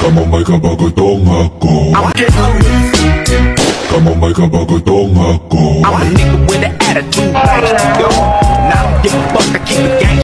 Come on, my kabagol tong hako. Come on, my kabagol tong hako. I'm a nigga with an attitude.